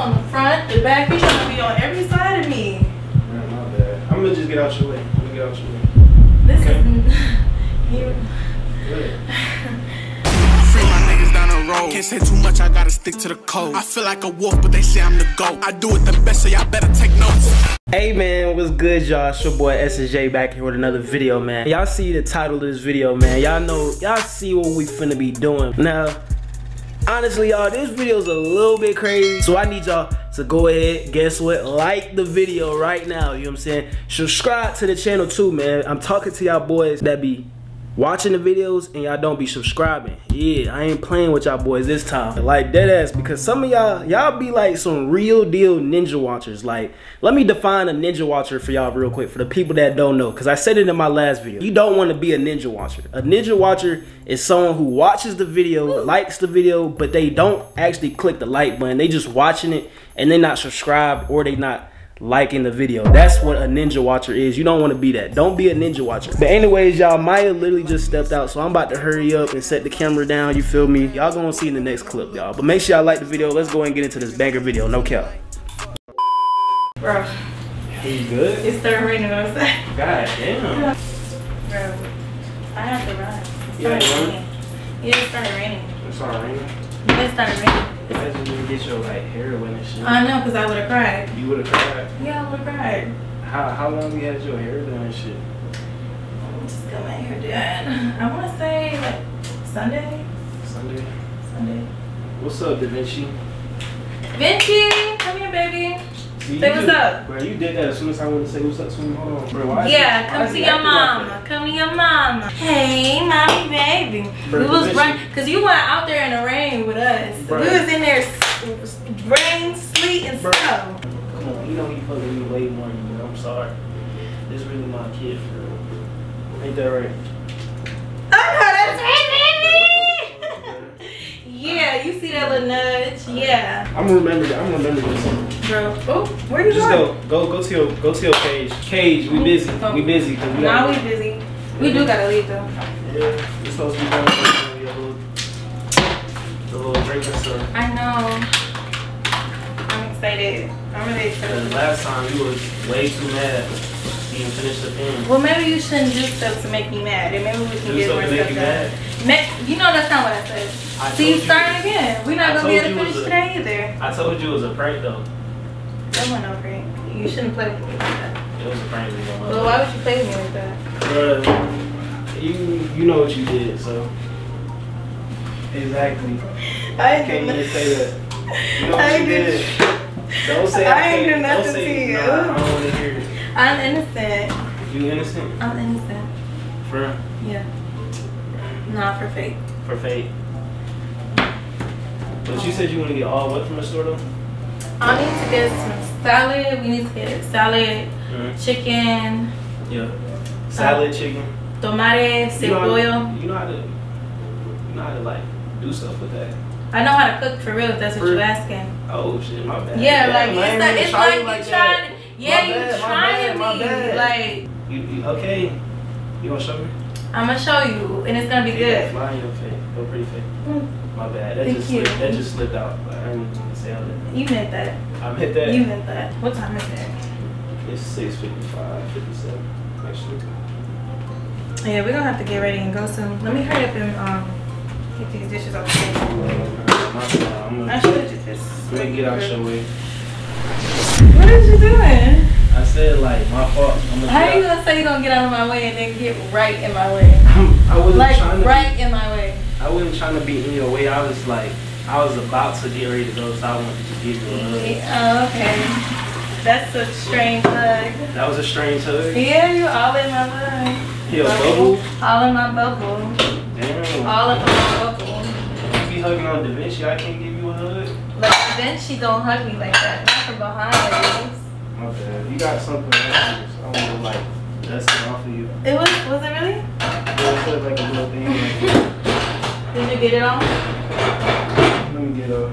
from the front, the back. You trying to be on every side of me. No, not bad. I'm gonna just get out your way. I'm gonna get out your way. This okay. Send my niggas down the road. Can't say too much, I gotta stick to the code. I feel like a wolf, but they say I'm the GOAT. I do it the best, so y'all better take notes. Hey man, what's good y'all? It's your boy SJ back here with another video, man. Y'all see the title of this video, man. Y'all know, y'all see what we finna be doing. Now, honestly y'all, this video's a little bit crazy, so I need y'all to go ahead, guess what, like the video right now, you know what I'm saying? Subscribe to the channel too, man. I'm talking to y'all boys that be watching the videos and y'all don't be subscribing. Yeah, I ain't playing with y'all boys this time. Like dead ass, because some of y'all be like some real deal ninja watchers. Like, let me define a ninja watcher for y'all real quick, for the people that don't know, because I said it in my last video. You don't want to be a ninja watcher. A ninja watcher is someone who watches the video, likes the video, but they don't actually click the like button. They just watching it and they not subscribed or they not liking the video. That's what a ninja watcher is. You don't want to be that. Don't be a ninja watcher. But anyways y'all, Maya literally just stepped out, so I'm about to hurry up and set the camera down, you feel me? Y'all gonna see in the next clip, y'all, but make sure y'all like the video. Let's go and get into this banger video. No cap. Bro, you good? It's starting raining outside. God damn. Bro, I have to run. Yeah, it started raining. It started raining? Yeah, it started raining. Imagine you get your like heroin and shit. I know, cause I would've cried. You would've cried? Yeah, I would've cried. How long you had your hair done and shit? I just got my hair done. I wanna say like Sunday. Sunday. Sunday. What's up, Da Vinci? Vinci, come here, baby. See, say what's up. Bro, you did that as soon as I wanted to say what's up to me. Hold on, bro. Why yeah, come to your mama. Like come to your mama. Hey, mommy, baby. Bro, we was running, cause you went out there in the rain with us. Bro. We was in there, rain, sleet, and bro. Snow. Come on, you know you fucking me way more than you, bro. I'm sorry. This is really my kid, bro. Ain't that right? Oh, that's right, baby. Yeah, you see that little nudge? Yeah. I'm gonna remember that. I'm gonna remember this. Bro. Oh, where you going? Just go to your cage. Cage, we busy. Oh. We busy. Nah, we busy. We do gotta leave though. Yeah, we're supposed to be done with the little drink and stuff. I know. I'm excited. I'm really excited. Last time you were way too mad. You didn't finish the thing. Well, maybe you shouldn't do stuff to make me mad, and maybe we can get more stuff done. You know that's not what I said. So you starting again. We're not gonna be able to finish today either. I told you it was a prank though. That wasn't no prank. You shouldn't play with me like that. It was a prank. Well, why would you play with me like that? You know what you did, so. Exactly. I can't even say that. You know what I you did. Don't say I ain't do nothing to you. Nah, I don't want to hear it. I'm innocent. You innocent? I'm innocent. For real? Yeah. Nah, for fake. For fake. But you said you want to get all what from the store though? I need to get some salad. We need to get salad, chicken. Yeah. Salad, chicken. Tomate, cebolla. You know how to like do stuff with that. I know how to cook for real. If that's what you're asking. Oh shit, my bad. Yeah, like it's like you trying. Yeah, you trying me. Like you okay? You gonna show me? I'm gonna show you, and it's gonna be good. Fly your face. Go pretty fake. My bad. That just slipped out. I didn't even say all that. You meant that. I meant that. You meant that. What time is it? It's 6:57. Actually. Yeah, we're gonna have to get ready and go soon. Let me hurry up and get these dishes off the table. I should have just get out your way. What are you doing? I said like my fault. How are you gonna say you gonna get out of my way and then get right in my way? I wasn't like, trying to right in my way. I wasn't trying to be in your way. I was like, I was about to get ready to go, so I wanted to just give you a hug. Oh, okay. That's a strange hug. That was a strange hug? Yeah, you all in my hug. Yeah, bubble? All in my bubble. Damn. All in my bubble. You be hugging on Da Vinci, I can't give you a hug? Like, Da Vinci don't hug me like that. Not from behind, my bad. You got something else. I want to like, dust it off of you. It was it really? Yeah, it was like a little thing. Did you get it all? Let me get it all.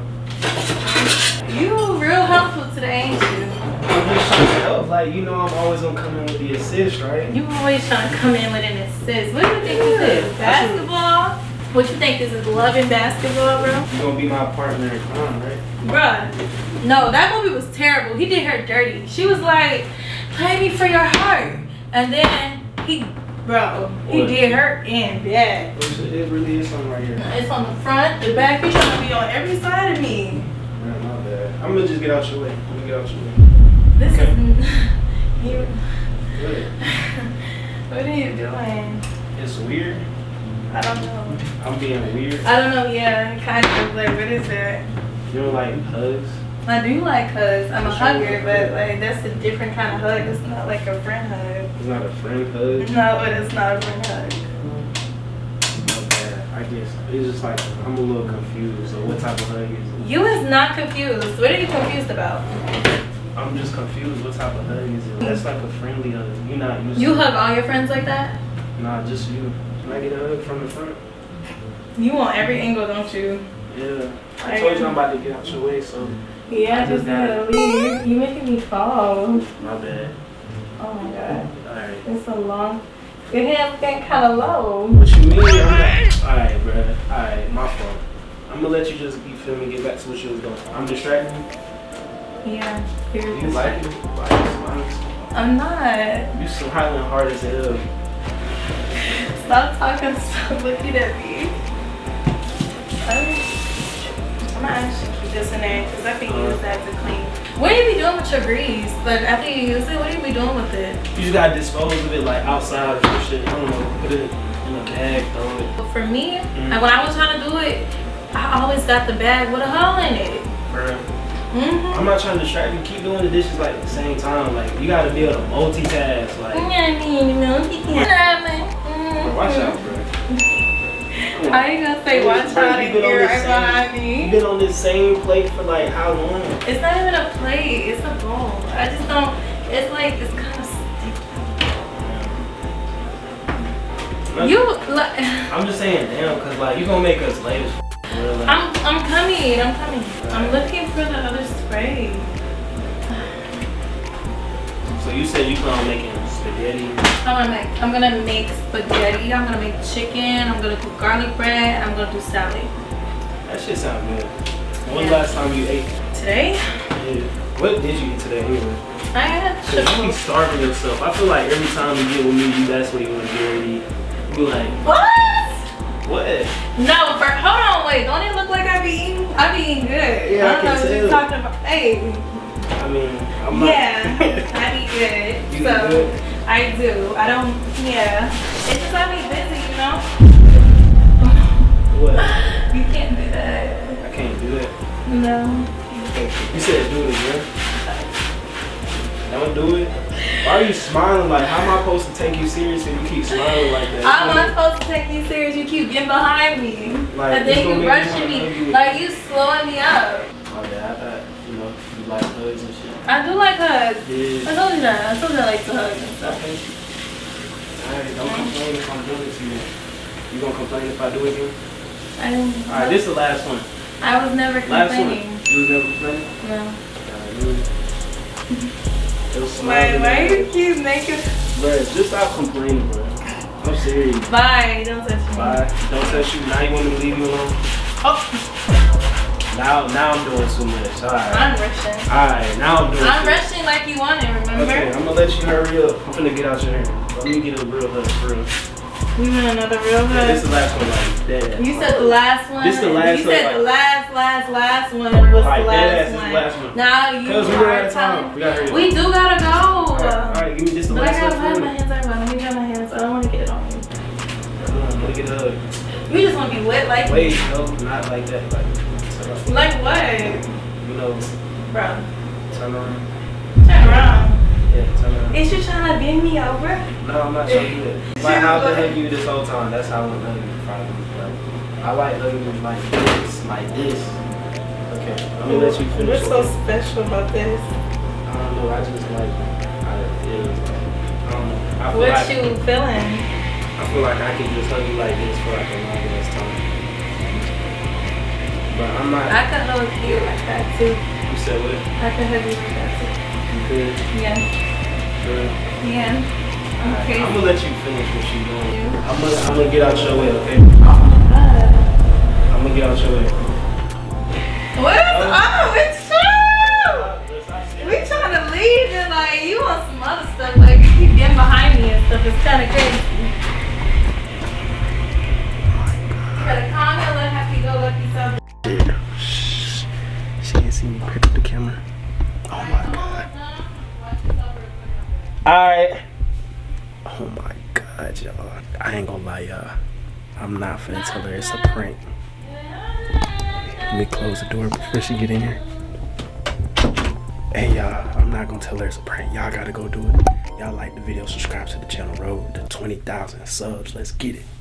You real helpful today, ain't you? I'm just trying to help. Like, you know I'm always going to come in with the assist, right? You always trying to come in with an assist. What do you think you did? Basketball? What you think, this is Love and Basketball, bro? You gonna be my partner in crime, right? Bruh, no, that movie was terrible. He did her dirty. She was like, play me for your heart. And then he, bro, he did her in bed. It really is something right here. It's on the front, the back. He's trying to be on every side of me. Nah, my bad. I'm gonna just get out your way. I'm gonna get out your way. This okay. Is... you... What are you doing? It's weird. I don't know. I'm being weird. I don't know, yeah, kind of. Like, what is that? You don't like hugs? I do like hugs. I'm a hugger, but like that's a different kind of hug. It's not like a friend hug. It's not a friend hug? No, but it's not a friend hug. Okay, I guess. It's just like, I'm a little confused. So what type of hug is it? You is not confused. What are you confused about? I'm just confused. What type of hug is it? That's like a friendly hug. You're not used to it. You hug all your friends like that? Nah, just you. Can I get a hug from the front? You want every angle, don't you? Yeah. I told you I'm about to get out your way, so... Yeah, I just gotta leave. You're making me fall. My bad. Oh my god. Alright. It's a long... Your hand's getting kind of low. What you mean? Alright, bro. Alright, my fault. I'm gonna let you just be filming, get back to what you was doing. I'm distracting you? Yeah. Do you like it? I'm not. You're smiling hard as hell. Stop talking, stop looking at me. I'm gonna actually keep this in there because I can use that to clean. What do you be doing with your grease? Like after you use it, what do you be doing with it? You just gotta dispose of it like outside or shit. I don't know, put it in a bag, throw it. For me, like when I was trying to do it, I always got the bag with a hole in it. Bruh. I'm not trying to distract you. Keep doing the dishes like at the same time. Like you gotta be able to multitask. Like watch out, bro. I ain't gonna say watch out in here right behind me. You've been on this same plate for like how long? It's not even a plate. It's a bowl. I just don't. It's like it's kind of sticky. You. Like, I'm just saying, damn, cause like you gonna make us late. I'm coming, I'm coming. I'm looking for the other spray. So you said you plan on making spaghetti? I'm gonna make spaghetti, I'm gonna make chicken, I'm gonna cook garlic bread, I'm gonna do salad. That shit sounds good. When's last time you ate? Today? Yeah. What did you eat today anyway? I had chicken. You be starving yourself. I feel like every time you get with me, you that's what you wanna do and eat. You like, what? What? No, but hold on, wait. Don't it look like I be eating? I be eating good. Yeah, I don't know what you're talking about. Hey. I mean, I'm not. Yeah, I eat good. You so, eat good? I do. I don't, yeah. It's just I be busy, you know? What? You can't do that. I can't do that? No. You said do it, girl. Don't do it? Why are you smiling? Like, how am I supposed to take you serious if you keep smiling like that? How am I supposed to take you serious? You keep getting behind me. Like, and then you rushing me. Like, you slowing me up. Oh, yeah, I thought, you know, you like hugs and shit. I do like hugs. Yeah. I told you that. I told you I like to hug and stuff. Alright, don't complain if I'm doing it to you. You gonna complain if I do it again? I didn't. Alright, this is the last one. I was never complaining. Last one. You was never complaining? No. Alright, why you keep making? Bro, just stop complaining, bro. I'm serious. Bye. Don't touch me. Bye. Don't touch you. Now you want me to leave you alone? Oh. Now I'm doing too much. All right. I'm rushing. All right. Now I'm doing. I'm rushing like you wanted. Remember? Okay. I'm gonna let you hurry up. I'm gonna get out your hair. Let me get a real hug, for real. You want another real hug? Yeah, this is the last one, like dead. You said the last one. This is the last one. You said like, the last one was right, the last one. Now you are out of time. We do gotta go. Alright, give me this the last one. I gotta my hands out. Let me grab my hands. I don't wanna get it on you. Let me get a hug. You just wanna be wet like wait, me. No, not like that. Like what? You know. Bro. Turn around. Turn around. Is you trying to bend me over? No, I'm not trying to do it. Like, I've been hugging you this whole time. That's how I'm hugging you, probably. Like, I like hugging you like this, like this. Okay, let me let you finish. What's so special about this? I don't know. I just like I feel what like, you feeling? I feel like I can just hug you like this for like a long ass time. But I'm not. I can hug you like that too. You said what? I can hug you like that too. Good. Yeah. Good. Yeah. Okay. I'm gonna let you finish what you're doing. I'm gonna get out your way, okay? I'm gonna get out your way. What is up with you? We trying to leave and like you want some other stuff. Like you keep getting behind me and stuff. It's kind of crazy. You gotta calm down and have to go look yourself. Yeah. She can't see me pick up the camera. Oh my god. Alright. Oh my god, y'all. I ain't gonna lie, y'all. I'm not finna tell her it's a prank. Let me close the door before she get in here. Hey y'all, I'm not gonna tell her it's a prank. Y'all gotta go do it. Y'all like the video, subscribe to the channel, road to 20,000 subs. Let's get it.